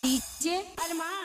DJ Arman.